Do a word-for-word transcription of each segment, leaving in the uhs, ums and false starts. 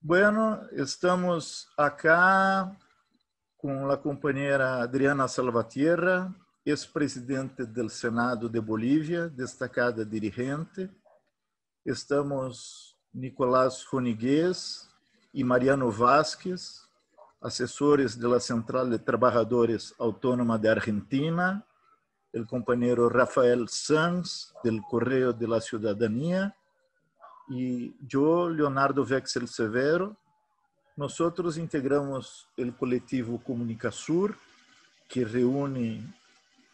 Bueno, estamos acá con la compañera Adriana Salvatierra, expresidente del Senado de Bolivia, destacada dirigente. Estamos Nicolás Foniguez y Mariano Vázquez, asesores de la Central de Trabajadores Autónoma de Argentina, el compañero Rafael Sanz del Correo de la Ciudadanía y yo, Leonardo Vexel Severo. Nosotros integramos el colectivo Comunica Sur, que reúne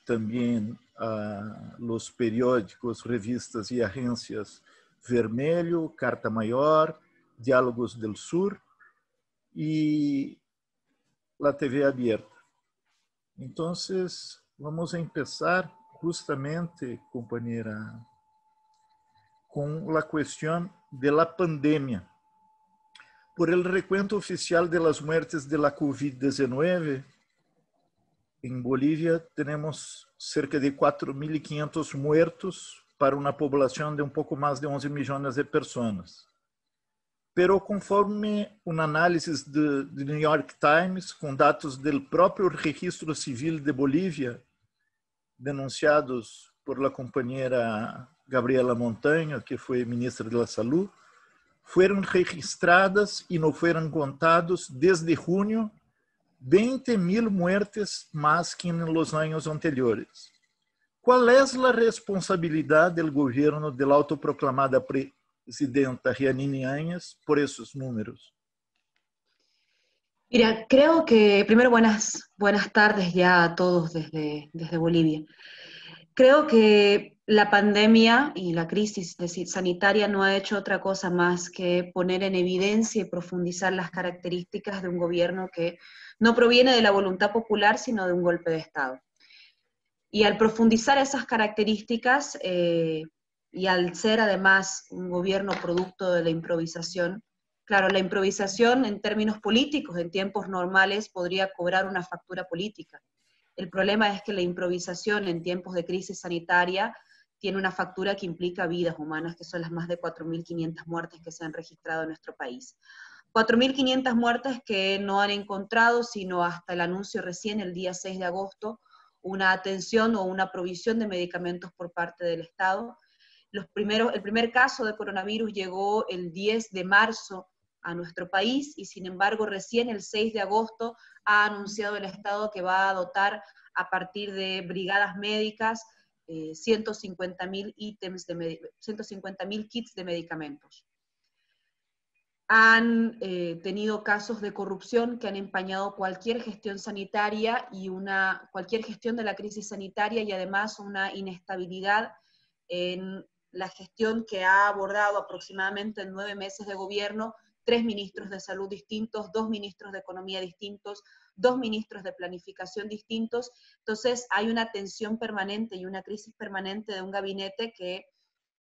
también a los periódicos, revistas y agencias Vermelho, Carta Mayor, Diálogos del Sur y la T V abierta. Entonces, vamos a empezar justamente, compañera, con la cuestión de la pandemia. Por el recuento oficial de las muertes de la COVID diecinueve, en Bolivia tenemos cerca de cuatro mil quinientos muertos para una población de un poco más de once millones de personas. Pero conforme un análisis de The New York Times, con datos del propio Registro Civil de Bolivia, denunciados por la compañera Gabriela Montaño, que fue ministra de la Salud, fueron registradas y no fueron contados desde junio veinte mil muertes más que en los años anteriores. ¿Cuál es la responsabilidad del gobierno de la autoproclamada presidenta Jeanine Áñez por esos números? Mira, creo que, primero buenas, buenas tardes ya a todos desde, desde Bolivia. Creo que la pandemia y la crisis sanitaria no ha hecho otra cosa más que poner en evidencia y profundizar las características de un gobierno que no proviene de la voluntad popular, sino de un golpe de Estado. Y al profundizar esas características, eh, y al ser además un gobierno producto de la improvisación, claro, la improvisación en términos políticos, en tiempos normales, podría cobrar una factura política. El problema es que la improvisación en tiempos de crisis sanitaria tiene una factura que implica vidas humanas, que son las más de cuatro mil quinientas muertes que se han registrado en nuestro país. cuatro mil quinientas muertes que no han encontrado, sino hasta el anuncio recién, el día seis de agosto, una atención o una provisión de medicamentos por parte del Estado. Los primeros, el primer caso de coronavirus llegó el diez de marzo a nuestro país y sin embargo recién el seis de agosto ha anunciado el Estado que va a dotar a partir de brigadas médicas eh, ciento cincuenta mil kits de medicamentos. Han eh, tenido casos de corrupción que han empañado cualquier gestión sanitaria y una, cualquier gestión de la crisis sanitaria y además una inestabilidad en la gestión que ha abordado aproximadamente en nueve meses de gobierno, tres ministros de salud distintos, dos ministros de economía distintos, dos ministros de planificación distintos. Entonces hay una tensión permanente y una crisis permanente de un gabinete que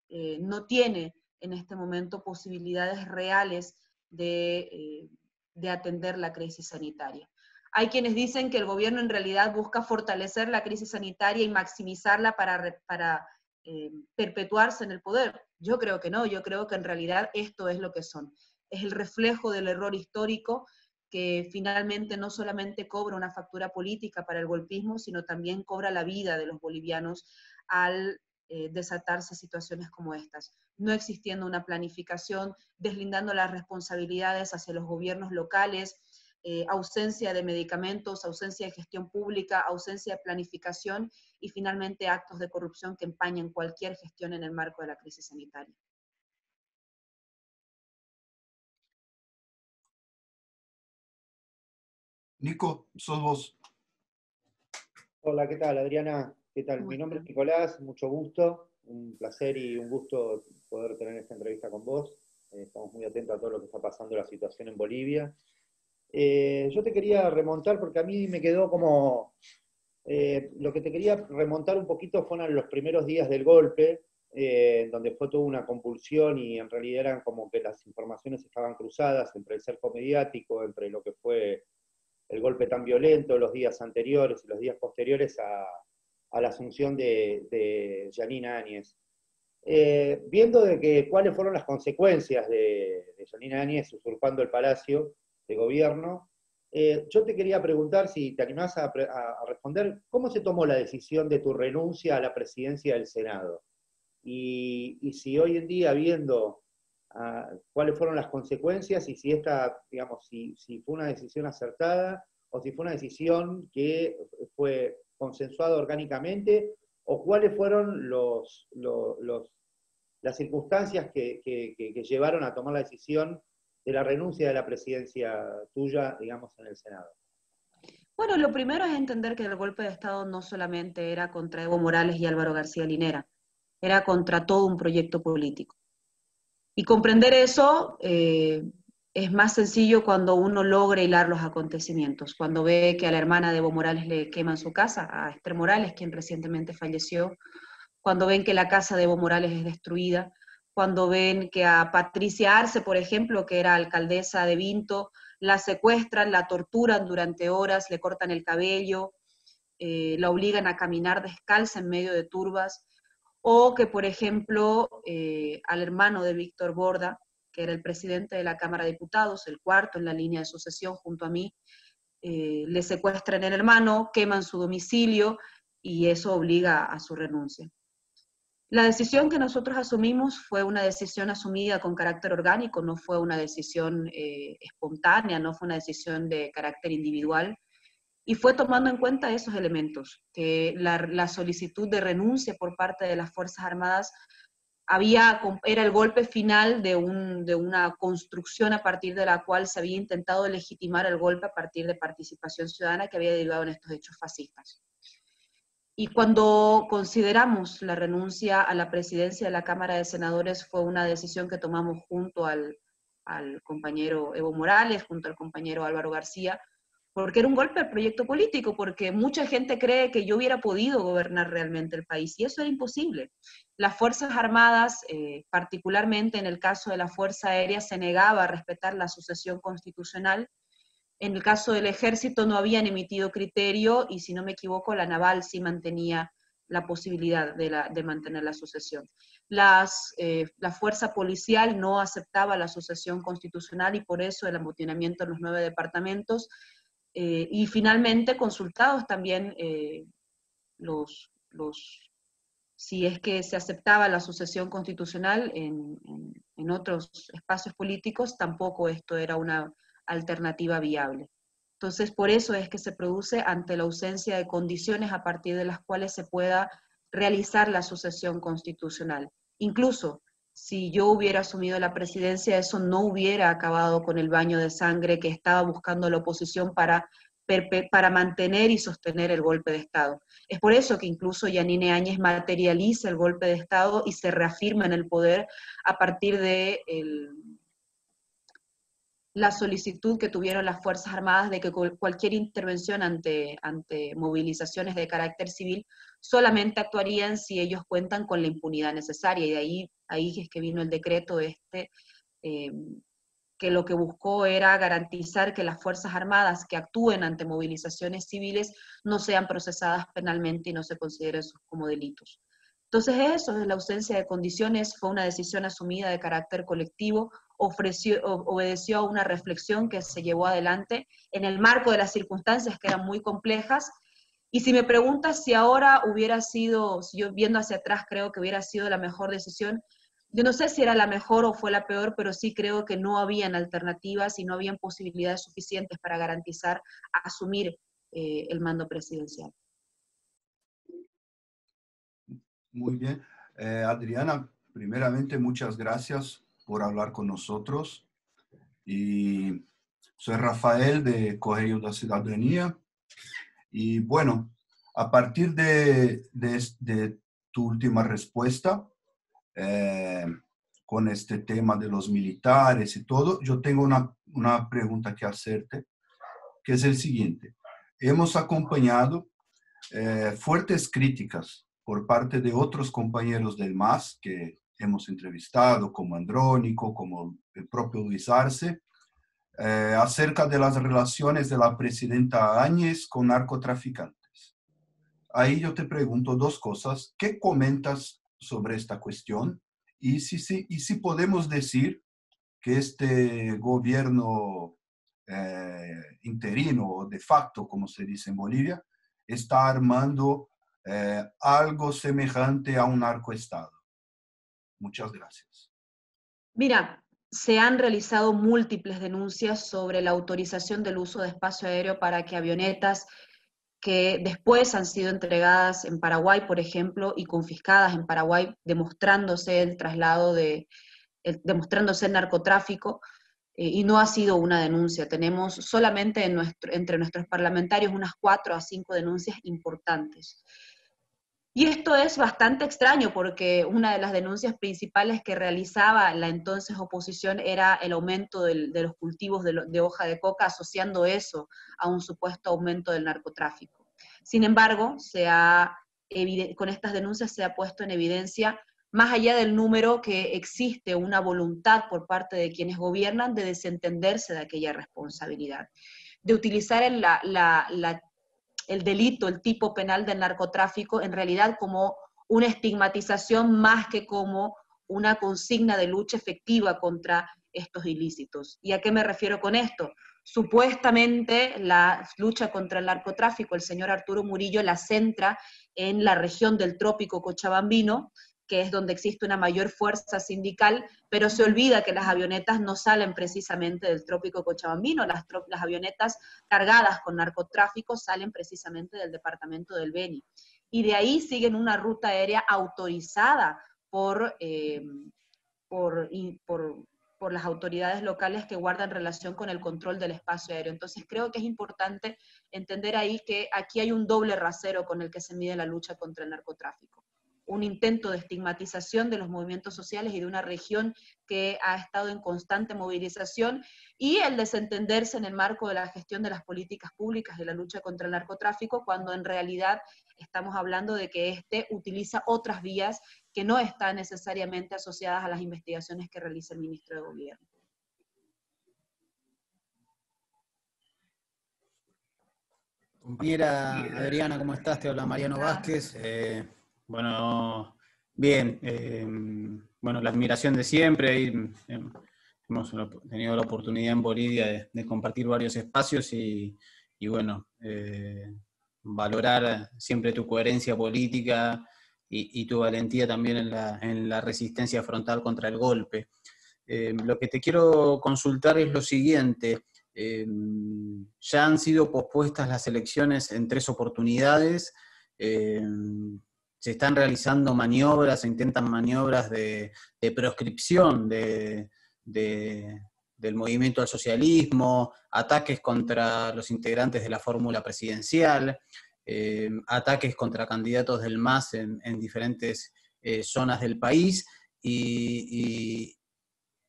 eh, no tiene en este momento posibilidades reales de, eh, de atender la crisis sanitaria. Hay quienes dicen que el gobierno en realidad busca fortalecer la crisis sanitaria y maximizarla para, para eh, perpetuarse en el poder. Yo creo que no, yo creo que en realidad esto es lo que son. Es el reflejo del error histórico que finalmente no solamente cobra una factura política para el golpismo, sino también cobra la vida de los bolivianos al Eh, desatarse situaciones como estas, no existiendo una planificación, deslindando las responsabilidades hacia los gobiernos locales, eh, ausencia de medicamentos, ausencia de gestión pública, ausencia de planificación y finalmente actos de corrupción que empañan cualquier gestión en el marco de la crisis sanitaria. Nico, sos vos. Hola, ¿qué tal, Adriana? ¿Qué tal? Mi nombre es Nicolás, mucho gusto, un placer y un gusto poder tener esta entrevista con vos. Eh, estamos muy atentos a todo lo que está pasando, la situación en Bolivia. Eh, yo te quería remontar, porque a mí me quedó como... Eh, lo que te quería remontar un poquito fueron los primeros días del golpe, eh, donde fue toda una convulsión y en realidad eran como que las informaciones estaban cruzadas entre el cerco mediático, entre lo que fue el golpe tan violento, los días anteriores y los días posteriores a... a la asunción de, de Jeanine Áñez. eh, viendo de que, cuáles fueron las consecuencias de, de Jeanine Áñez usurpando el Palacio de Gobierno, eh, yo te quería preguntar si te animás a, a responder, ¿cómo se tomó la decisión de tu renuncia a la presidencia del Senado? Y, y si hoy en día, viendo uh, cuáles fueron las consecuencias, y si esta, digamos, si, si fue una decisión acertada, o si fue una decisión que fue consensuada orgánicamente, o cuáles fueron los, los, los, las circunstancias que, que, que, que llevaron a tomar la decisión de la renuncia de la presidencia tuya, digamos, en el Senado. Bueno, lo primero es entender que el golpe de Estado no solamente era contra Evo Morales y Álvaro García Linera, era contra todo un proyecto político. Y comprender eso eh, es más sencillo cuando uno logra hilar los acontecimientos, cuando ve que a la hermana de Evo Morales le queman su casa, a Esther Morales, quien recientemente falleció, cuando ven que la casa de Evo Morales es destruida, cuando ven que a Patricia Arce, por ejemplo, que era alcaldesa de Vinto, la secuestran, la torturan durante horas, le cortan el cabello, eh, la obligan a caminar descalza en medio de turbas, o que, por ejemplo, eh, al hermano de Víctor Borda, que era el presidente de la Cámara de Diputados, el cuarto en la línea de sucesión junto a mí, eh, le secuestran el hermano, queman su domicilio, y eso obliga a su renuncia. La decisión que nosotros asumimos fue una decisión asumida con carácter orgánico, no fue una decisión eh, espontánea, no fue una decisión de carácter individual, y fue tomando en cuenta esos elementos, que la, la solicitud de renuncia por parte de las Fuerzas Armadas había, era el golpe final de, un, de una construcción a partir de la cual se había intentado legitimar el golpe a partir de participación ciudadana que había derivado en estos hechos fascistas. Y cuando consideramos la renuncia a la presidencia de la Cámara de Senadores fue una decisión que tomamos junto al, al compañero Evo Morales, junto al compañero Álvaro García, porque era un golpe al proyecto político, porque mucha gente cree que yo hubiera podido gobernar realmente el país, y eso era imposible. Las Fuerzas Armadas, eh, particularmente en el caso de la Fuerza Aérea, se negaba a respetar la sucesión constitucional, en el caso del Ejército no habían emitido criterio, y si no me equivoco, la Naval sí mantenía la posibilidad de, la, de mantener la sucesión. Las, eh, la fuerza policial no aceptaba la sucesión constitucional, y por eso el amotinamiento en los nueve departamentos, Eh, y finalmente consultados también eh, los, los, si es que se aceptaba la sucesión constitucional en, en, en otros espacios políticos, tampoco esto era una alternativa viable. Entonces por eso es que se produce ante la ausencia de condiciones a partir de las cuales se pueda realizar la sucesión constitucional. Incluso si yo hubiera asumido la presidencia, eso no hubiera acabado con el baño de sangre que estaba buscando la oposición para, para mantener y sostener el golpe de Estado. Es por eso que incluso Jeanine Áñez materializa el golpe de Estado y se reafirma en el poder a partir de el, la solicitud que tuvieron las Fuerzas Armadas de que cualquier intervención ante, ante movilizaciones de carácter civil solamente actuarían si ellos cuentan con la impunidad necesaria, y de ahí Ahí es que vino el decreto este, eh, que lo que buscó era garantizar que las Fuerzas Armadas que actúen ante movilizaciones civiles no sean procesadas penalmente y no se consideren como delitos. Entonces eso, la ausencia de condiciones, fue una decisión asumida de carácter colectivo, ofreció, obedeció a una reflexión que se llevó adelante en el marco de las circunstancias que eran muy complejas. Y si me preguntas si ahora hubiera sido, si yo viendo hacia atrás creo que hubiera sido la mejor decisión, yo no sé si era la mejor o fue la peor, pero sí creo que no habían alternativas y no habían posibilidades suficientes para garantizar asumir eh, el mando presidencial. Muy bien. Eh, Adriana, primeramente muchas gracias por hablar con nosotros. Y soy Rafael de Correo da Ciudadanía. Y bueno, a partir de, de, de tu última respuesta, Eh, con este tema de los militares y todo, yo tengo una, una pregunta que hacerte, que es el siguiente. Hemos acompañado eh, fuertes críticas por parte de otros compañeros del M A S que hemos entrevistado, como Andrónico, como el propio Luis Arce, eh, acerca de las relaciones de la presidenta Áñez con narcotraficantes. Ahí yo te pregunto dos cosas. ¿Qué comentas sobre esta cuestión y si, si, y si podemos decir que este gobierno eh, interino o de facto, como se dice en Bolivia, está armando eh, algo semejante a un narcoestado. Muchas gracias. Mira, se han realizado múltiples denuncias sobre la autorización del uso de espacio aéreo para que avionetas que después han sido entregadas en Paraguay, por ejemplo, y confiscadas en Paraguay, demostrándose el traslado de, el, demostrándose el narcotráfico, eh, y no ha sido una denuncia. Tenemos solamente en nuestro, entre nuestros parlamentarios unas cuatro a cinco denuncias importantes. Y esto es bastante extraño porque una de las denuncias principales que realizaba la entonces oposición era el aumento del, de los cultivos de, lo, de hoja de coca, asociando eso a un supuesto aumento del narcotráfico. Sin embargo, se ha, con estas denuncias se ha puesto en evidencia, más allá del número, que existe una voluntad por parte de quienes gobiernan de desentenderse de aquella responsabilidad, de utilizar en la, la, la el delito, el tipo penal del narcotráfico, en realidad como una estigmatización más que como una consigna de lucha efectiva contra estos ilícitos. ¿Y a qué me refiero con esto? Supuestamente la lucha contra el narcotráfico, el señor Arturo Murillo la centra en la región del Trópico Cochabambino, que es donde existe una mayor fuerza sindical, pero se olvida que las avionetas no salen precisamente del Trópico Cochabambino, las, las avionetas cargadas con narcotráfico salen precisamente del departamento del Beni, y de ahí siguen una ruta aérea autorizada por, eh, por, y por, por las autoridades locales que guardan relación con el control del espacio aéreo. Entonces creo que es importante entender ahí que aquí hay un doble rasero con el que se mide la lucha contra el narcotráfico. Un intento de estigmatización de los movimientos sociales y de una región que ha estado en constante movilización, y el desentenderse en el marco de la gestión de las políticas públicas de la lucha contra el narcotráfico, cuando en realidad estamos hablando de que este utiliza otras vías que no están necesariamente asociadas a las investigaciones que realiza el ministro de Gobierno. Compañera Adriana, ¿cómo estás? Te habla Mariano Vázquez. Eh... Bueno, bien, eh, bueno, la admiración de siempre, y, eh, hemos tenido la oportunidad en Bolivia de, de compartir varios espacios y, y bueno, eh, valorar siempre tu coherencia política y, y tu valentía también en la, en la resistencia frontal contra el golpe. Eh, lo que te quiero consultar es lo siguiente, eh, ya han sido pospuestas las elecciones en tres oportunidades, eh, se están realizando maniobras, se intentan maniobras de, de proscripción de, de, del movimiento al socialismo, ataques contra los integrantes de la fórmula presidencial, eh, ataques contra candidatos del M A S en, en diferentes eh, zonas del país, y, y,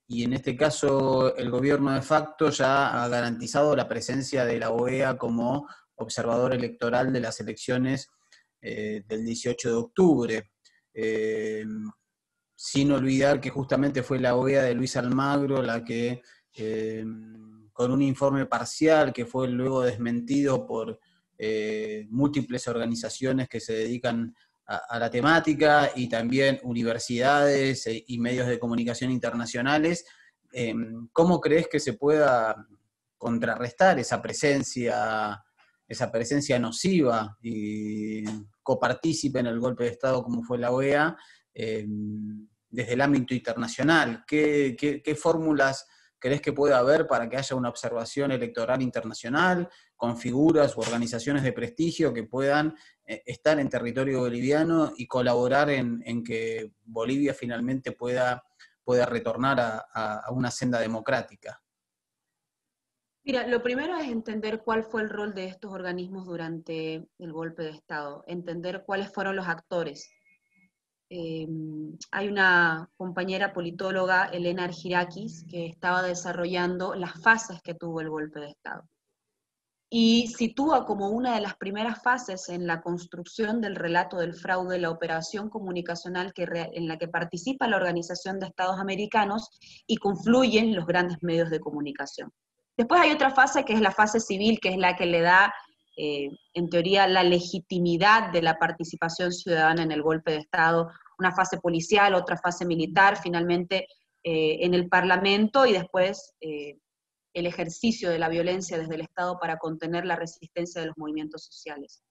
y en este caso el gobierno de facto ya ha garantizado la presencia de la O E A como observador electoral de las elecciones Eh, del dieciocho de octubre, eh, sin olvidar que justamente fue la O E A de Luis Almagro la que, eh, con un informe parcial que fue luego desmentido por eh, múltiples organizaciones que se dedican a, a la temática, y también universidades e, y medios de comunicación internacionales, eh, ¿cómo crees que se pueda contrarrestar esa presencia, esa presencia nociva y copartícipe en el golpe de Estado como fue la O E A, eh, desde el ámbito internacional? ¿Qué, qué, qué fórmulas crees que pueda haber para que haya una observación electoral internacional con figuras u organizaciones de prestigio que puedan eh, estar en territorio boliviano y colaborar en, en que Bolivia finalmente pueda, pueda retornar a, a, a una senda democrática? Mira, lo primero es entender cuál fue el rol de estos organismos durante el golpe de Estado, entender cuáles fueron los actores. Eh, hay una compañera politóloga, Elena Argirakis, que estaba desarrollando las fases que tuvo el golpe de Estado. Y sitúa como una de las primeras fases en la construcción del relato del fraude, la operación comunicacional que re, en la que participa la Organización de Estados Americanos y confluyen los grandes medios de comunicación. Después hay otra fase que es la fase civil, que es la que le da, eh, en teoría, la legitimidad de la participación ciudadana en el golpe de Estado, una fase policial, otra fase militar, finalmente eh, en el Parlamento, y después eh, el ejercicio de la violencia desde el Estado para contener la resistencia de los movimientos sociales.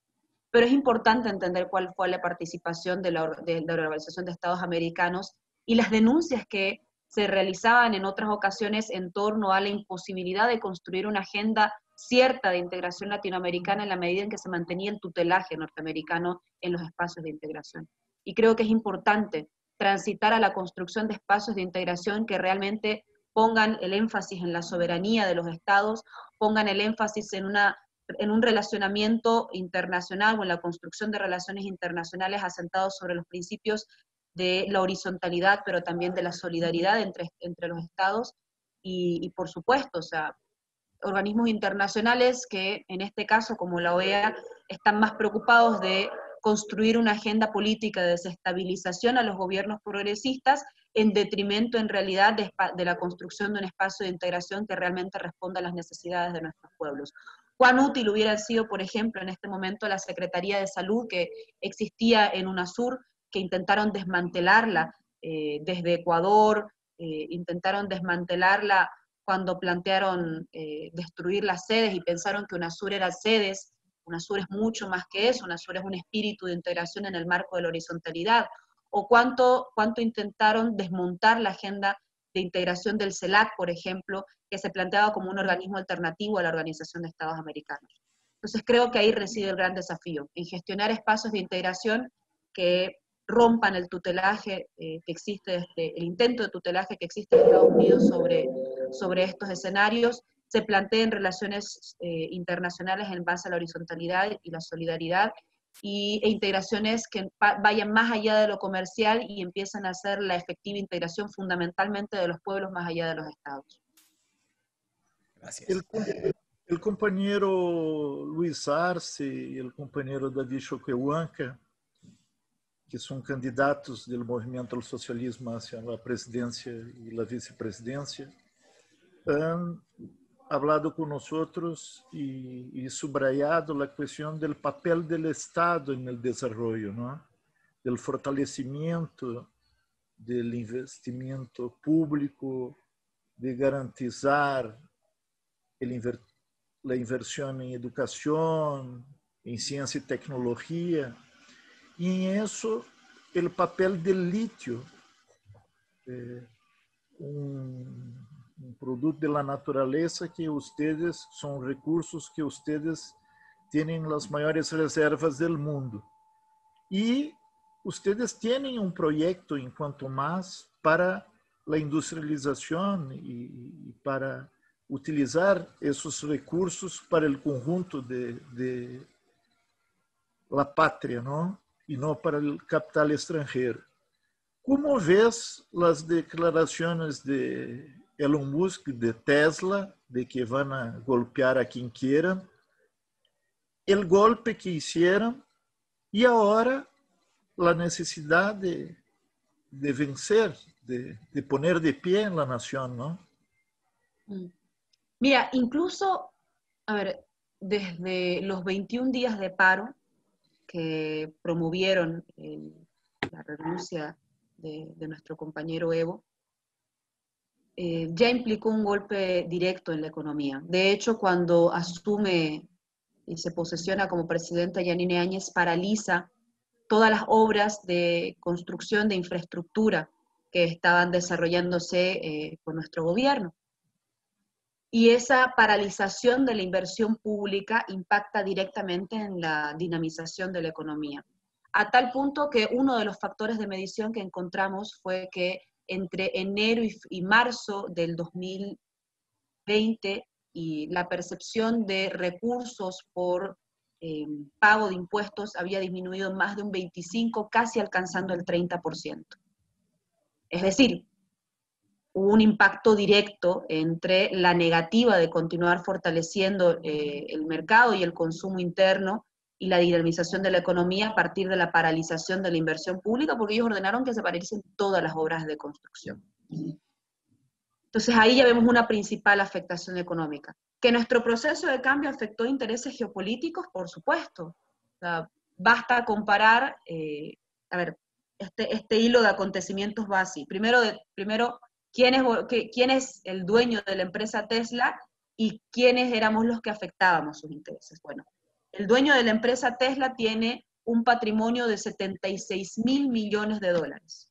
Pero es importante entender cuál fue la participación de la, de, de la Organización de Estados Americanos y las denuncias que se realizaban en otras ocasiones en torno a la imposibilidad de construir una agenda cierta de integración latinoamericana en la medida en que se mantenía el tutelaje norteamericano en los espacios de integración. Y creo que es importante transitar a la construcción de espacios de integración que realmente pongan el énfasis en la soberanía de los estados, pongan el énfasis en una en un relacionamiento internacional o en la construcción de relaciones internacionales asentados sobre los principios de la horizontalidad, pero también de la solidaridad entre, entre los estados, y, y por supuesto, o sea, organismos internacionales que en este caso, como la O E A, están más preocupados de construir una agenda política de desestabilización a los gobiernos progresistas en detrimento en realidad de, de la construcción de un espacio de integración que realmente responda a las necesidades de nuestros pueblos. Cuán útil hubiera sido, por ejemplo, en este momento la Secretaría de Salud que existía en UNASUR, que intentaron desmantelarla eh, desde Ecuador, eh, intentaron desmantelarla cuando plantearon eh, destruir las sedes y pensaron que UNASUR era sedes. UNASUR es mucho más que eso, UNASUR es un espíritu de integración en el marco de la horizontalidad. O cuánto, cuánto intentaron desmontar la agenda de integración del CELAC, por ejemplo, que se planteaba como un organismo alternativo a la Organización de Estados Americanos. Entonces creo que ahí reside el gran desafío, en gestionar espacios de integración que rompan el tutelaje eh, que existe, desde, el intento de tutelaje que existe en Estados Unidos sobre, sobre estos escenarios, se planteen relaciones eh, internacionales en base a la horizontalidad y la solidaridad, y, e integraciones que vayan más allá de lo comercial y empiezan a hacer la efectiva integración fundamentalmente de los pueblos más allá de los estados. Gracias. El, el compañero Luis Arce y el compañero David Choquehuanca, que son candidatos del movimiento al socialismo hacia la presidencia y la vicepresidencia, han hablado con nosotros y, y subrayado la cuestión del papel del Estado en el desarrollo, ¿no? Del fortalecimiento del investimiento público, de garantizar el inver la inversión en educación, en ciencia y tecnología, y en eso el papel del litio, eh, un, un producto de la naturaleza que ustedes, son recursos que ustedes tienen las mayores reservas del mundo. Y ustedes tienen un proyecto en cuanto más para la industrialización y, y para utilizar esos recursos para el conjunto de, de la patria, ¿no? Y no para el capital extranjero. ¿Cómo ves las declaraciones de Elon Musk, de Tesla, de que van a golpear a quien quieran, el golpe que hicieron y ahora la necesidad de, de vencer, de, de poner de pie en la nación, ¿no? Mira, incluso, a ver, desde los veintiún días de paro que promovieron eh, la renuncia de, de nuestro compañero Evo, Eh, ya implicó un golpe directo en la economía. De hecho, cuando asume y se posesiona como presidenta, Jeanine Áñez paraliza todas las obras de construcción de infraestructura que estaban desarrollándose eh, con nuestro gobierno. Y esa paralización de la inversión pública impacta directamente en la dinamización de la economía. A tal punto que uno de los factores de medición que encontramos fue que entre enero y, y marzo del dos mil veinte, y la percepción de recursos por eh, pago de impuestos había disminuido más de un veinticinco por ciento, casi alcanzando el treinta por ciento. Es decir, hubo un impacto directo entre la negativa de continuar fortaleciendo eh, el mercado y el consumo interno, y la dinamización de la economía a partir de la paralización de la inversión pública, porque ellos ordenaron que se paralicen todas las obras de construcción. Entonces ahí ya vemos una principal afectación económica. Que nuestro proceso de cambio afectó intereses geopolíticos, por supuesto. O sea, basta comparar, eh, a ver, este, este hilo de acontecimientos va así. Primero, de, primero ¿quién, es, qué, ¿quién es el dueño de la empresa Tesla y quiénes éramos los que afectábamos sus intereses? Bueno, el dueño de la empresa Tesla tiene un patrimonio de setenta y seis mil millones de dólares.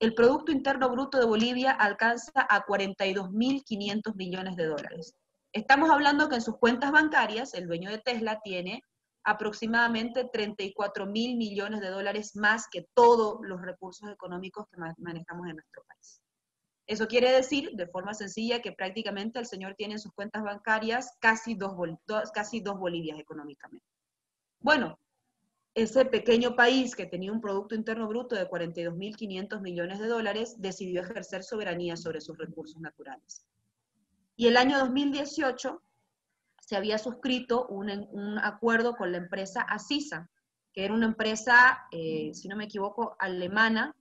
El Producto Interno Bruto de Bolivia alcanza a cuarenta y dos mil quinientos millones de dólares. Estamos hablando que en sus cuentas bancarias, el dueño de Tesla tiene aproximadamente treinta y cuatro mil millones de dólares más que todos los recursos económicos que manejamos en nuestro país. Eso quiere decir, de forma sencilla, que prácticamente el señor tiene en sus cuentas bancarias casi dos, bol dos, casi dos Bolivias económicamente. Bueno, ese pequeño país que tenía un Producto Interno Bruto de cuarenta y dos mil quinientos millones de dólares decidió ejercer soberanía sobre sus recursos naturales. Y el año dos mil dieciocho se había suscrito un, un acuerdo con la empresa Acisa, que era una empresa, eh, si no me equivoco, alemana,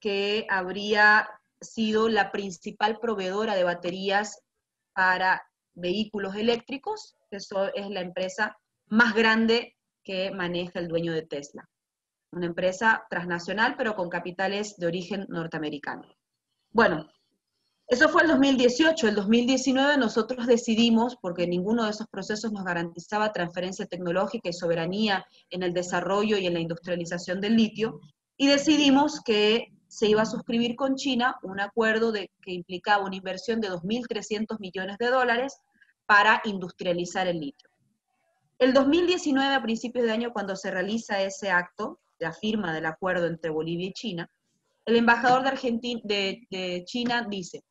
que habría sido la principal proveedora de baterías para vehículos eléctricos, que eso es la empresa más grande que maneja el dueño de Tesla. Una empresa transnacional, pero con capitales de origen norteamericano. Bueno, eso fue el dos mil dieciocho. El dos mil diecinueve nosotros decidimos, porque ninguno de esos procesos nos garantizaba transferencia tecnológica y soberanía en el desarrollo y en la industrialización del litio, y decidimos que se iba a suscribir con China un acuerdo de, que implicaba una inversión de dos mil trescientos millones de dólares para industrializar el litio. El dos mil diecinueve, a principios de año, cuando se realiza ese acto, la firma del acuerdo entre Bolivia y China, el embajador de, Argentina, de, de China dice,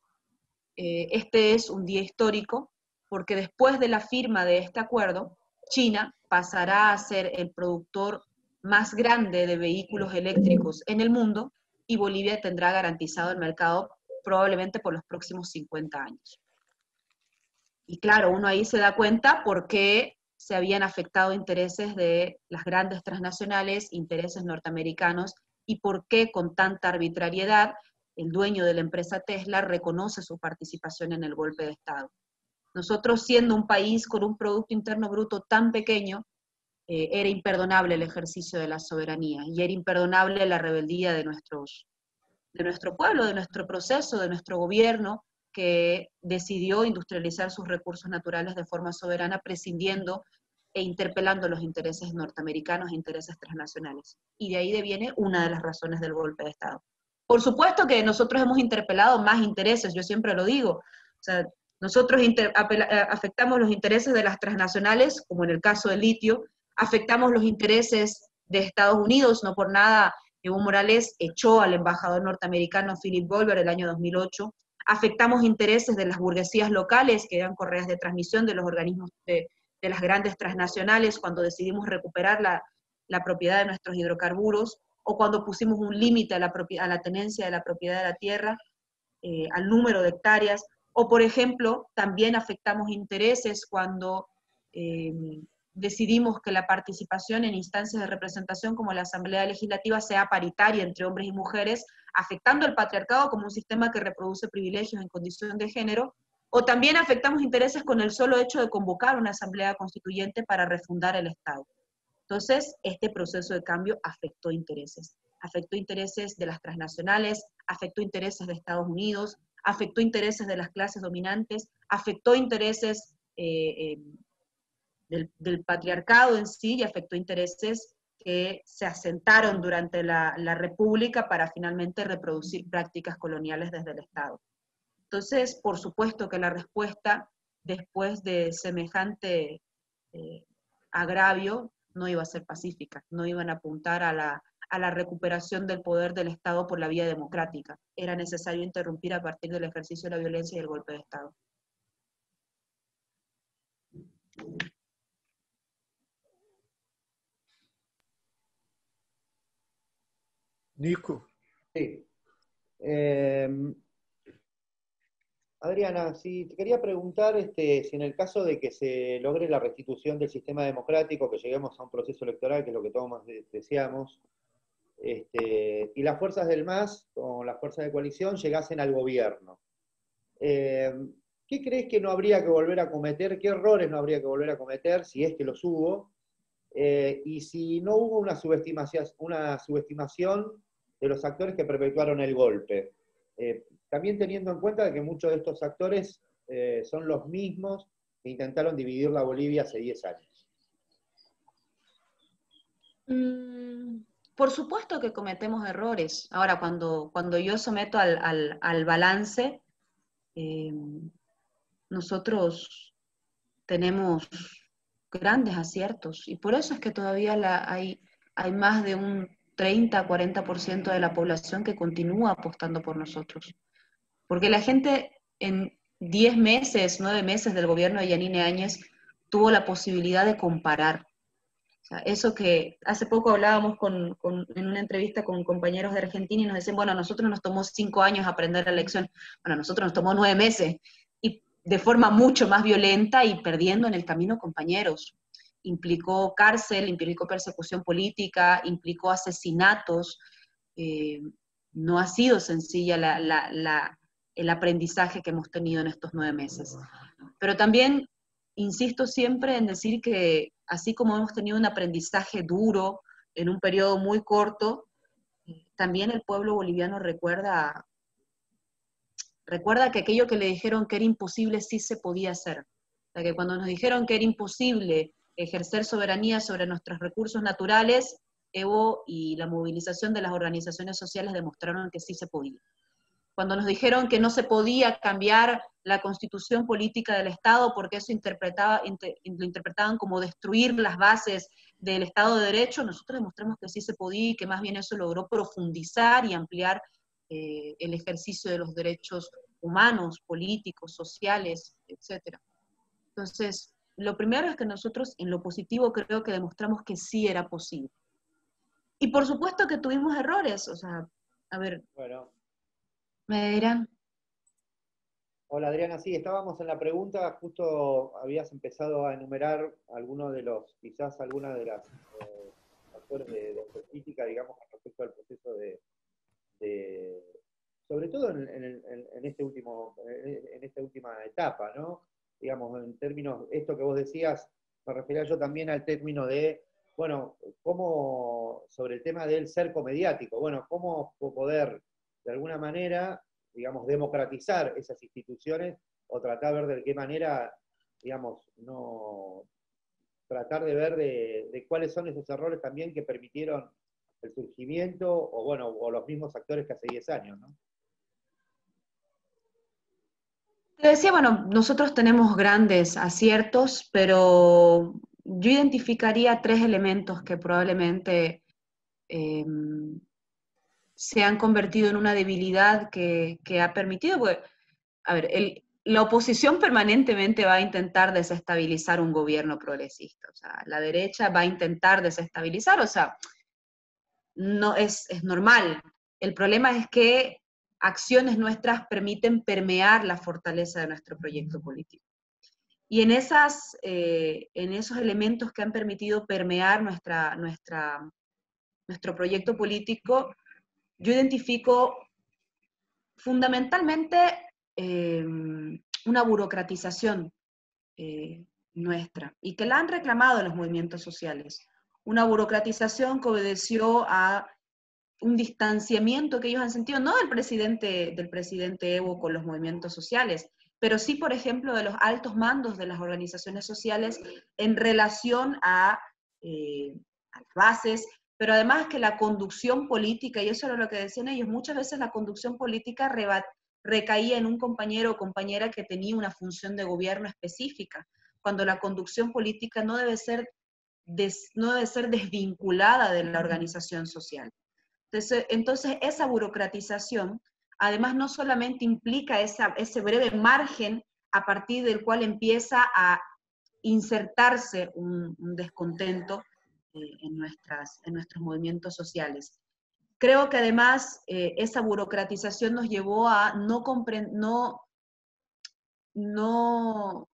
eh, este es un día histórico, porque después de la firma de este acuerdo, China pasará a ser el productor más grande de vehículos eléctricos en el mundo, y Bolivia tendrá garantizado el mercado probablemente por los próximos cincuenta años. Y claro, uno ahí se da cuenta por qué se habían afectado intereses de las grandes transnacionales, intereses norteamericanos, y por qué con tanta arbitrariedad el dueño de la empresa Tesla reconoce su participación en el golpe de Estado. Nosotros, siendo un país con un Producto Interno Bruto tan pequeño, eh, era imperdonable el ejercicio de la soberanía, y era imperdonable la rebeldía de, nuestros, de nuestro pueblo, de nuestro proceso, de nuestro gobierno, que decidió industrializar sus recursos naturales de forma soberana, prescindiendo e interpelando los intereses norteamericanos e intereses transnacionales. Y de ahí deviene una de las razones del golpe de Estado. Por supuesto que nosotros hemos interpelado más intereses, yo siempre lo digo. O sea, nosotros afectamos los intereses de las transnacionales, como en el caso del litio, afectamos los intereses de Estados Unidos, no por nada Evo Morales echó al embajador norteamericano Philip Goldberg el año dos mil ocho, afectamos intereses de las burguesías locales, que eran correas de transmisión de los organismos de, de las grandes transnacionales, cuando decidimos recuperar la, la propiedad de nuestros hidrocarburos, o cuando pusimos un límite a la, a la tenencia de la propiedad de la tierra, eh, al número de hectáreas, o por ejemplo, también afectamos intereses cuando eh, decidimos que la participación en instancias de representación como la Asamblea Legislativa sea paritaria entre hombres y mujeres, afectando el patriarcado como un sistema que reproduce privilegios en condición de género, o también afectamos intereses con el solo hecho de convocar una asamblea constituyente para refundar el Estado. Entonces, este proceso de cambio afectó intereses. Afectó intereses de las transnacionales, afectó intereses de Estados Unidos, afectó intereses de las clases dominantes, afectó intereses eh, eh, del, del patriarcado en sí, y afectó intereses que se asentaron durante la, la República para finalmente reproducir prácticas coloniales desde el Estado. Entonces, por supuesto que la respuesta después de semejante eh, agravio no iba a ser pacífica, no iban a apuntar a la, a la recuperación del poder del Estado por la vía democrática. Era necesario interrumpir a partir del ejercicio de la violencia y el golpe de Estado. Nico. Sí. Eh, Adriana, si te quería preguntar este, si en el caso de que se logre la restitución del sistema democrático, que lleguemos a un proceso electoral, que es lo que todos más deseamos, este, y las fuerzas del M A S, con las fuerzas de coalición, llegasen al gobierno, eh, ¿qué crees que no habría que volver a cometer? ¿Qué errores no habría que volver a cometer, si es que los hubo? Eh, y si no hubo una subestimación, una subestimación de los actores que perpetuaron el golpe. Eh, también teniendo en cuenta de que muchos de estos actores eh, son los mismos que intentaron dividir la Bolivia hace diez años. Mm, por supuesto que cometemos errores. Ahora, cuando, cuando yo someto al, al, al balance, eh, nosotros tenemos grandes aciertos, y por eso es que todavía la, hay, hay más de un treinta a cuarenta por ciento de la población que continúa apostando por nosotros. Porque la gente en diez meses, nueve meses del gobierno de Jeanine Áñez tuvo la posibilidad de comparar. O sea, eso que hace poco hablábamos con, con, en una entrevista con compañeros de Argentina y nos decían, bueno, a nosotros nos tomó cinco años aprender la lección, bueno, a nosotros nos tomó nueve meses, y de forma mucho más violenta y perdiendo en el camino compañeros. Implicó cárcel, implicó persecución política, implicó asesinatos. Eh, no ha sido sencilla la, la, la, el aprendizaje que hemos tenido en estos nueve meses. Pero también insisto siempre en decir que así como hemos tenido un aprendizaje duro en un periodo muy corto, también el pueblo boliviano recuerda, recuerda que aquello que le dijeron que era imposible sí se podía hacer. O sea, que cuando nos dijeron que era imposible ejercer soberanía sobre nuestros recursos naturales, Evo y la movilización de las organizaciones sociales demostraron que sí se podía. Cuando nos dijeron que no se podía cambiar la constitución política del Estado porque eso interpretaba, inter, lo interpretaban como destruir las bases del Estado de Derecho, nosotros demostramos que sí se podía y que más bien eso logró profundizar y ampliar eh, el ejercicio de los derechos humanos, políticos, sociales, etcétera. Entonces, lo primero es que nosotros, en lo positivo, creo que demostramos que sí era posible. Y por supuesto que tuvimos errores, o sea, a ver, bueno, me dirán. Hola Adriana, sí, estábamos en la pregunta, justo habías empezado a enumerar algunos de los, quizás algunas de las eh, factores de, de política, digamos, respecto al proceso de, de sobre todo en, en, en, este último, en esta última etapa, ¿no? Digamos, en términos, esto que vos decías, me refería yo también al término de, bueno, cómo, sobre el tema del cerco mediático, bueno, cómo poder, de alguna manera, digamos, democratizar esas instituciones, o tratar de ver de qué manera, digamos, no, tratar de ver de, de cuáles son esos errores también que permitieron el surgimiento, o bueno, o los mismos actores que hace diez años, ¿no? Te decía, bueno, nosotros tenemos grandes aciertos, pero yo identificaría tres elementos que probablemente eh, se han convertido en una debilidad que, que ha permitido, porque, a ver, el, la oposición permanentemente va a intentar desestabilizar un gobierno progresista, o sea, la derecha va a intentar desestabilizar, o sea, no es, es normal. El problema es que acciones nuestras permiten permear la fortaleza de nuestro proyecto político. Y en, esas, eh, en esos elementos que han permitido permear nuestra, nuestra, nuestro proyecto político, yo identifico fundamentalmente eh, una burocratización eh, nuestra, y que la han reclamado los movimientos sociales. Una burocratización que obedeció a un distanciamiento que ellos han sentido, no del presidente, del presidente Evo con los movimientos sociales, pero sí, por ejemplo, de los altos mandos de las organizaciones sociales en relación a, eh, a las bases, pero además que la conducción política, y eso era lo que decían ellos, muchas veces la conducción política reba, recaía en un compañero o compañera que tenía una función de gobierno específica, cuando la conducción política no debe ser, des, no debe ser desvinculada de la organización social. Entonces, entonces esa burocratización, además no solamente implica esa, ese breve margen a partir del cual empieza a insertarse un, un descontento eh, en, nuestras, en nuestros movimientos sociales. Creo que además eh, esa burocratización nos llevó a no, no, no,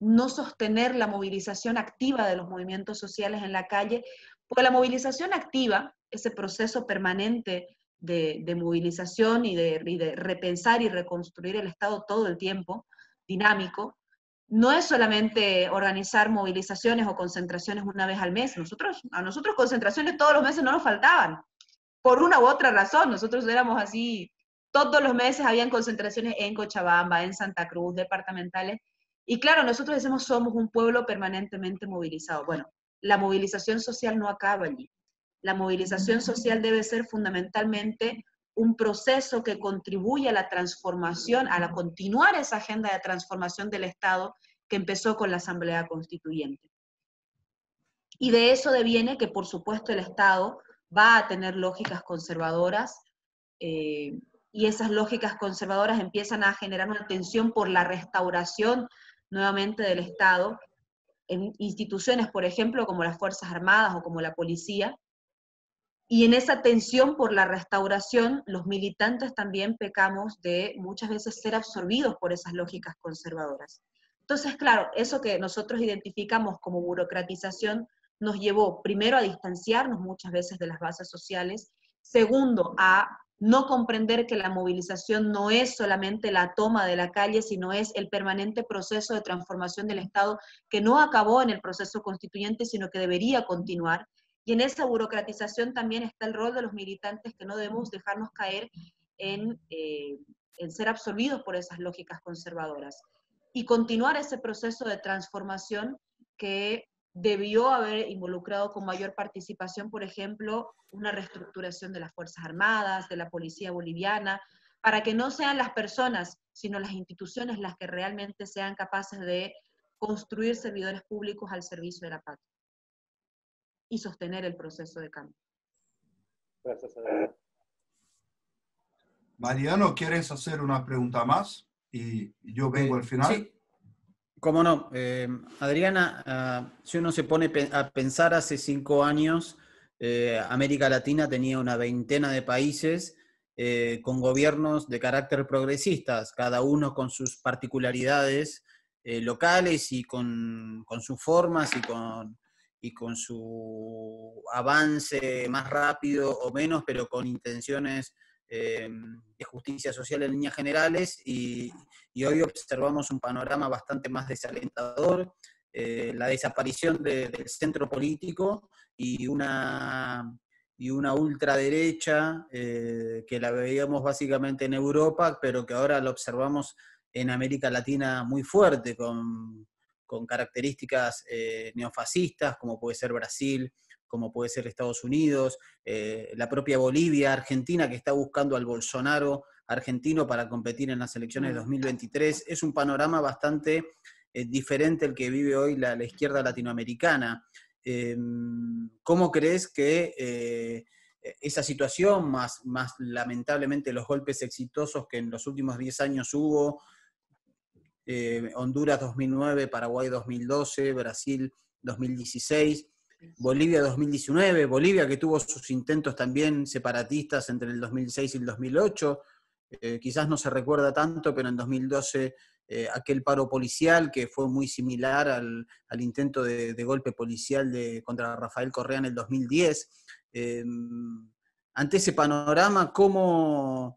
no sostener la movilización activa de los movimientos sociales en la calle, porque la movilización activa, ese proceso permanente de, de movilización y de, y de repensar y reconstruir el Estado todo el tiempo, dinámico, no es solamente organizar movilizaciones o concentraciones una vez al mes. Nosotros, a nosotros concentraciones todos los meses no nos faltaban. por una u otra razón. Nosotros éramos así, todos los meses habían concentraciones en Cochabamba, en Santa Cruz, departamentales, y claro, nosotros decimos somos un pueblo permanentemente movilizado. Bueno, la movilización social no acaba allí. La movilización social debe ser fundamentalmente un proceso que contribuye a la transformación, a la continuar esa agenda de transformación del Estado que empezó con la Asamblea Constituyente. Y de eso deviene que, por supuesto, el Estado va a tener lógicas conservadoras, eh, y esas lógicas conservadoras empiezan a generar una tensión por la restauración nuevamente del Estado en instituciones, por ejemplo, como las Fuerzas Armadas o como la Policía, y en esa tensión por la restauración, los militantes también pecamos de muchas veces ser absorbidos por esas lógicas conservadoras. Entonces, claro, eso que nosotros identificamos como burocratización nos llevó, primero, a distanciarnos muchas veces de las bases sociales, segundo, a no comprender que la movilización no es solamente la toma de la calle, sino es el permanente proceso de transformación del Estado que no acabó en el proceso constituyente, sino que debería continuar. Y en esa burocratización también está el rol de los militantes, que no debemos dejarnos caer en, eh, en ser absorbidos por esas lógicas conservadoras. Y continuar ese proceso de transformación que debió haber involucrado con mayor participación, por ejemplo, una reestructuración de las Fuerzas Armadas, de la Policía Boliviana, para que no sean las personas, sino las instituciones las que realmente sean capaces de construir servidores públicos al servicio de la patria y sostener el proceso de cambio. Gracias, Adriana. Mariano, ¿quieres hacer una pregunta más? Y yo vengo eh, al final. Sí, cómo no. Eh, Adriana, uh, si uno se pone pe a pensar, hace cinco años, eh, América Latina tenía una veintena de países eh, con gobiernos de carácter progresistas, cada uno con sus particularidades eh, locales y con, con sus formas y con... y con su avance más rápido o menos, pero con intenciones eh, de justicia social en líneas generales, y, y hoy observamos un panorama bastante más desalentador, eh, la desaparición de, del centro político y una, y una ultraderecha eh, que la veíamos básicamente en Europa, pero que ahora la observamos en América Latina muy fuerte, con... con características eh, neofascistas, como puede ser Brasil, como puede ser Estados Unidos, eh, la propia Bolivia, Argentina, que está buscando al Bolsonaro argentino para competir en las elecciones de dos mil veintitrés. Es un panorama bastante eh, diferente al que vive hoy la, la izquierda latinoamericana. Eh, ¿Cómo crees que eh, esa situación, más, más lamentablemente los golpes exitosos que en los últimos diez años hubo, Eh, Honduras dos mil nueve, Paraguay dos mil doce, Brasil dos mil dieciséis, Bolivia dos mil diecinueve, Bolivia que tuvo sus intentos también separatistas entre el dos mil seis y el dos mil ocho, eh, quizás no se recuerda tanto, pero en dos mil doce eh, aquel paro policial que fue muy similar al, al intento de, de golpe policial de, contra Rafael Correa en el dos mil diez. Eh, ante ese panorama, ¿cómo...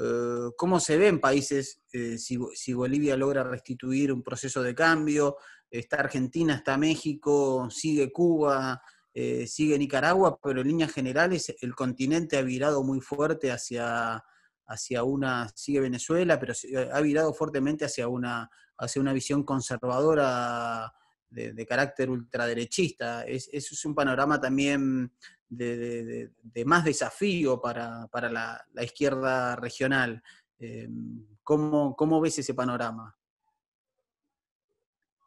Uh, ¿cómo se ven países eh, si, si Bolivia logra restituir un proceso de cambio? Está Argentina, está México, sigue Cuba, eh, sigue Nicaragua, pero en líneas generales el continente ha virado muy fuerte hacia, hacia una, sigue Venezuela, pero ha virado fuertemente hacia una, hacia una visión conservadora de, de carácter ultraderechista. Es, eso es un panorama también... De, de, de más desafío para, para la, la izquierda regional. Eh, ¿cómo, ¿Cómo ves ese panorama?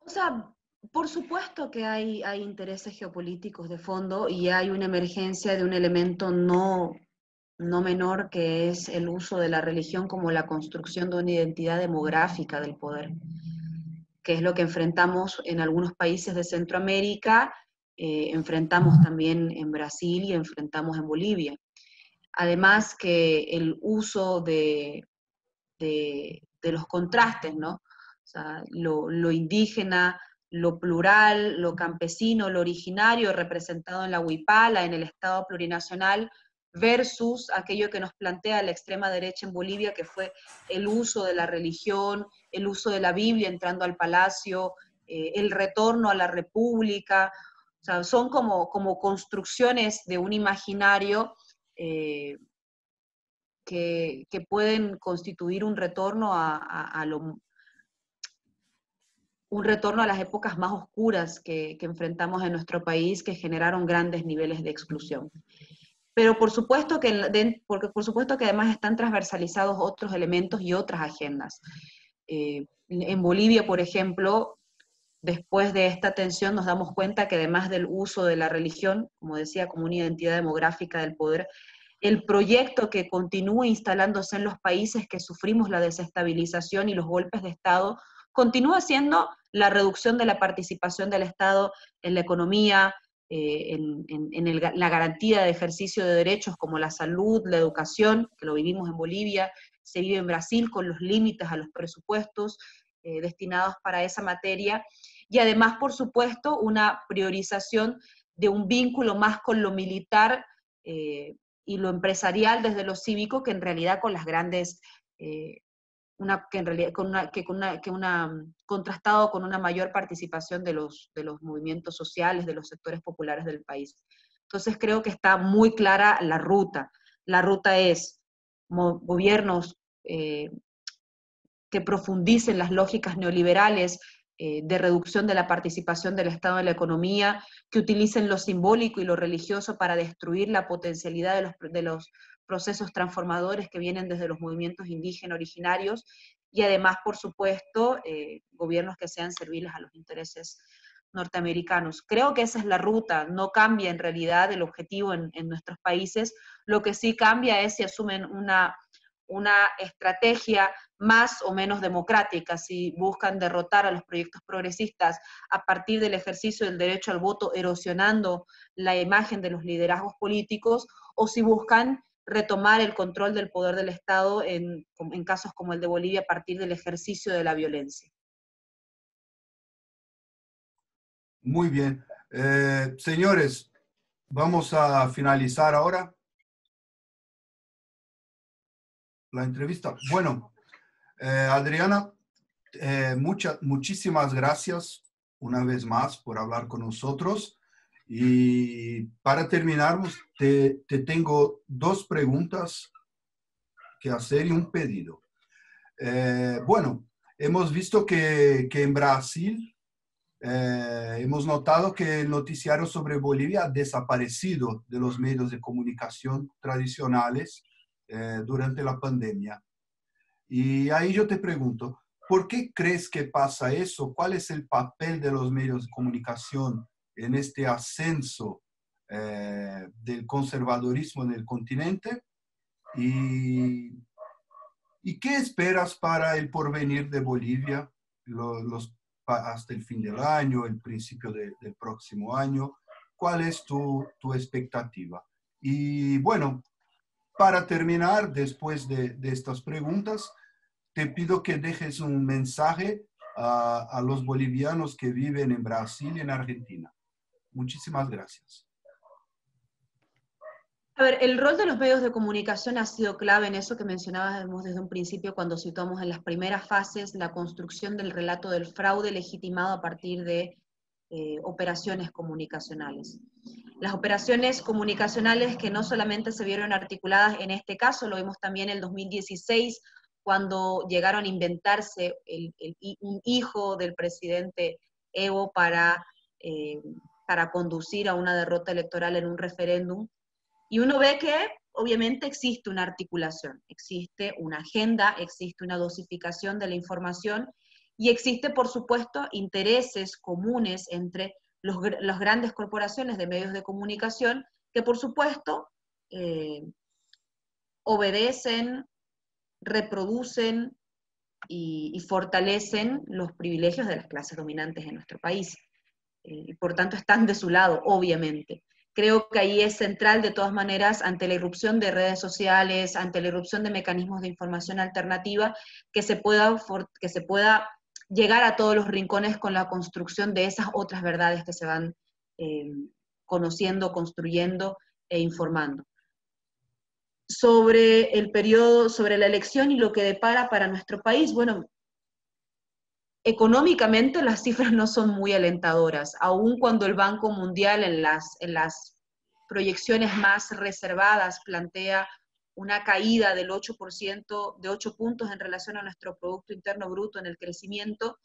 O sea, por supuesto que hay, hay intereses geopolíticos de fondo y hay una emergencia de un elemento no, no menor, que es el uso de la religión como la construcción de una identidad demográfica del poder, que es lo que enfrentamos en algunos países de Centroamérica. Eh, enfrentamos también en Brasil y enfrentamos en Bolivia. Además que el uso de, de, de los contrastes, ¿no? O sea, lo, lo indígena, lo plural, lo campesino, lo originario representado en la Huipala, en el Estado plurinacional, versus aquello que nos plantea la extrema derecha en Bolivia, que fue el uso de la religión, el uso de la Biblia entrando al palacio, eh, el retorno a la república. O sea, son como, como construcciones de un imaginario eh, que, que pueden constituir un retorno a, a, a lo, un retorno a las épocas más oscuras que, que enfrentamos en nuestro país, que generaron grandes niveles de exclusión. Pero por supuesto que, porque por supuesto que además están transversalizados otros elementos y otras agendas. Eh, en Bolivia, por ejemplo, después de esta tensión nos damos cuenta que además del uso de la religión, como decía, como una identidad demográfica del poder, el proyecto que continúa instalándose en los países que sufrimos la desestabilización y los golpes de Estado, continúa siendo la reducción de la participación del Estado en la economía, Eh, en, en, en el, la garantía de ejercicio de derechos como la salud, la educación, que lo vivimos en Bolivia, se vive en Brasil con los límites a los presupuestos eh, destinados para esa materia, y además, por supuesto, una priorización de un vínculo más con lo militar eh, y lo empresarial desde lo cívico, que en realidad con las grandes... Eh, Una, que en realidad con una, que con una, que una, contrastado con una mayor participación de los, de los movimientos sociales, de los sectores populares del país. Entonces creo que está muy clara la ruta. La ruta es gobiernos eh, que profundicen las lógicas neoliberales eh, de reducción de la participación del Estado en la economía, que utilicen lo simbólico y lo religioso para destruir la potencialidad de los, de los procesos transformadores que vienen desde los movimientos indígenas originarios, y además, por supuesto, eh, gobiernos que sean serviles a los intereses norteamericanos. Creo que esa es la ruta, no cambia en realidad el objetivo en, en nuestros países, lo que sí cambia es si asumen una, una estrategia más o menos democrática, si buscan derrotar a los proyectos progresistas a partir del ejercicio del derecho al voto, erosionando la imagen de los liderazgos políticos, o si buscan retomar el control del poder del Estado en, en casos como el de Bolivia a partir del ejercicio de la violencia. Muy bien. Eh, señores, vamos a finalizar ahora la entrevista. Bueno, eh, Adriana, eh, mucha, muchísimas gracias una vez más por hablar con nosotros. Y para terminar, te, te tengo dos preguntas que hacer y un pedido. Eh, bueno, hemos visto que, que en Brasil eh, hemos notado que el noticiario sobre Bolivia ha desaparecido de los medios de comunicación tradicionales eh, durante la pandemia. Y ahí yo te pregunto, ¿por qué crees que pasa eso? ¿Cuál es el papel de los medios de comunicación en este ascenso eh, del conservadurismo en el continente? Y, ¿y qué esperas para el porvenir de Bolivia los, los, hasta el fin del año, el principio de, del próximo año? ¿Cuál es tu, tu expectativa? Y bueno, para terminar, después de, de estas preguntas, te pido que dejes un mensaje a, a los bolivianos que viven en Brasil y en Argentina. Muchísimas gracias. A ver, el rol de los medios de comunicación ha sido clave en eso que mencionábamos desde un principio cuando situamos en las primeras fases la construcción del relato del fraude legitimado a partir de eh, operaciones comunicacionales. Las operaciones comunicacionales que no solamente se vieron articuladas en este caso, lo vimos también en el dos mil dieciséis, cuando llegaron a inventarse el, el, un hijo del presidente Evo para... Eh, para conducir a una derrota electoral en un referéndum, y uno ve que obviamente existe una articulación, existe una agenda, existe una dosificación de la información, y existe, por supuesto, intereses comunes entre los, las grandes corporaciones de medios de comunicación, que por supuesto eh, obedecen, reproducen y, y fortalecen los privilegios de las clases dominantes en nuestro país. Y por tanto están de su lado, obviamente. Creo que ahí es central, de todas maneras, ante la irrupción de redes sociales, ante la irrupción de mecanismos de información alternativa, que se pueda, que se pueda llegar a todos los rincones con la construcción de esas otras verdades que se van eh, conociendo, construyendo e informando. Sobre el periodo, sobre la elección y lo que depara para nuestro país, bueno, económicamente las cifras no son muy alentadoras, aun cuando el Banco Mundial en las, en las proyecciones más reservadas plantea una caída del ocho por ciento, de ocho puntos en relación a nuestro Producto Interno Bruto en el crecimiento,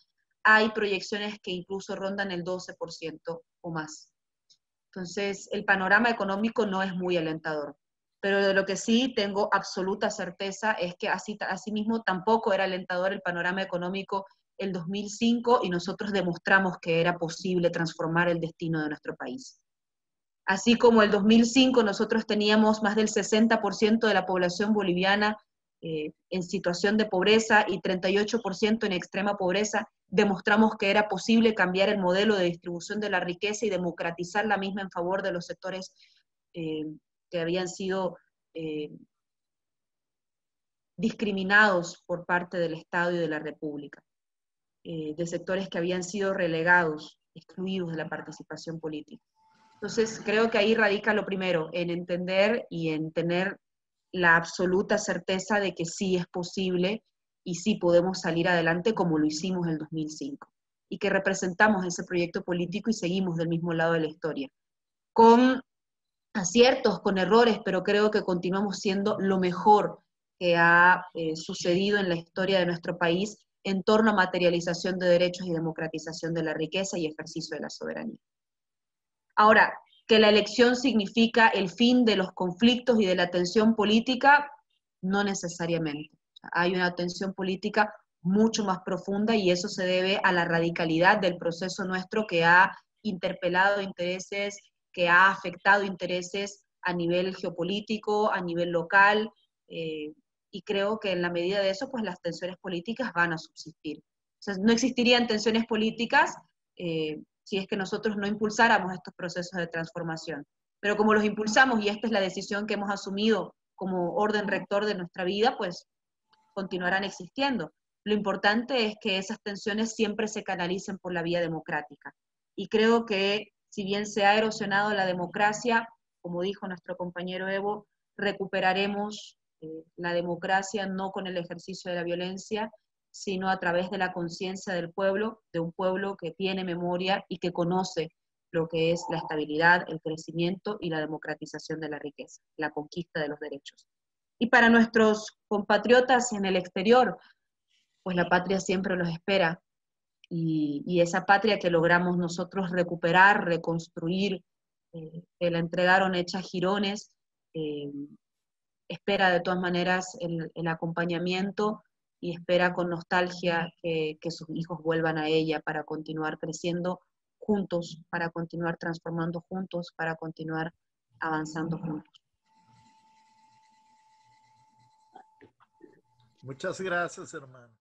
hay proyecciones que incluso rondan el doce por ciento o más. Entonces, el panorama económico no es muy alentador. Pero de lo que sí tengo absoluta certeza es que así, asimismo tampoco era alentador el panorama económico el dos mil cinco y nosotros demostramos que era posible transformar el destino de nuestro país. Así como el dos mil cinco nosotros teníamos más del sesenta por ciento de la población boliviana eh, en situación de pobreza y treinta y ocho por ciento en extrema pobreza, demostramos que era posible cambiar el modelo de distribución de la riqueza y democratizar la misma en favor de los sectores eh, que habían sido eh, discriminados por parte del Estado y de la República, eh, de sectores que habían sido relegados, excluidos de la participación política. Entonces, creo que ahí radica lo primero, en entender y en tener la absoluta certeza de que sí es posible y sí podemos salir adelante como lo hicimos en el dos mil cinco, y que representamos ese proyecto político y seguimos del mismo lado de la historia, con aciertos, con errores, pero creo que continuamos siendo lo mejor que ha eh, sucedido en la historia de nuestro país en torno a materialización de derechos y democratización de la riqueza y ejercicio de la soberanía. Ahora, que la elección significa el fin de los conflictos y de la tensión política, no necesariamente. Hay una tensión política mucho más profunda y eso se debe a la radicalidad del proceso nuestro que ha interpelado intereses, que ha afectado intereses a nivel geopolítico, a nivel local, eh, y creo que en la medida de eso, pues las tensiones políticas van a subsistir. O sea, no existirían tensiones políticas eh, si es que nosotros no impulsáramos estos procesos de transformación. Pero como los impulsamos, y esta es la decisión que hemos asumido como orden rector de nuestra vida, pues continuarán existiendo. Lo importante es que esas tensiones siempre se canalicen por la vía democrática. Y creo que, si bien se ha erosionado la democracia, como dijo nuestro compañero Evo, recuperaremos eh, la democracia no con el ejercicio de la violencia, sino a través de la conciencia del pueblo, de un pueblo que tiene memoria y que conoce lo que es la estabilidad, el crecimiento y la democratización de la riqueza, la conquista de los derechos. Y para nuestros compatriotas en el exterior, pues la patria siempre los espera, y, y esa patria que logramos nosotros recuperar, reconstruir, eh, que la entregaron hecha jirones, eh, espera de todas maneras el, el acompañamiento, y espera con nostalgia que, que sus hijos vuelvan a ella para continuar creciendo juntos, para continuar transformando juntos, para continuar avanzando juntos. Muchas gracias, hermano.